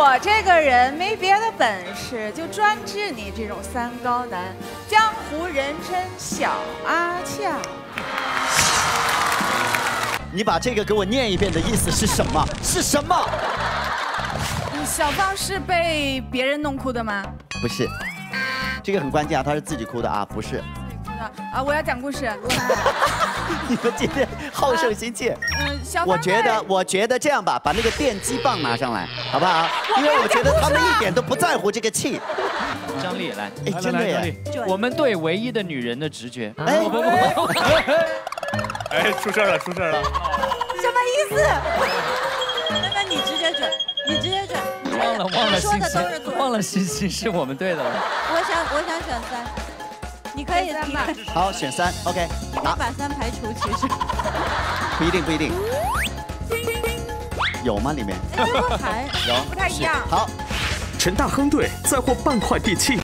我这个人没别的本事，就专治你这种三高男，江湖人称小阿俏。你把这个给我念一遍的意思是什么？是什么？小芳是被别人弄哭的吗？不是，这个很关键啊，她是自己哭的啊，不是。 啊！我要讲故事。你们今天好胜心切。我觉得这样吧，把那个电击棒拿上来，好不好？因为我觉得他们一点都不在乎这个气。张丽来，哎，真的耶！我们对唯一的女人的直觉。哎，哎，出事了，出事了！什么意思？那那你直接准，你直接准。忘了星星，忘了星星是我们队的了。我想选三。 你可以三吧，好，选三 ，OK。你可以把三排除，其实不一定，不一定。有吗？里面？有，不太一样。好，陈大亨队再获半块地契，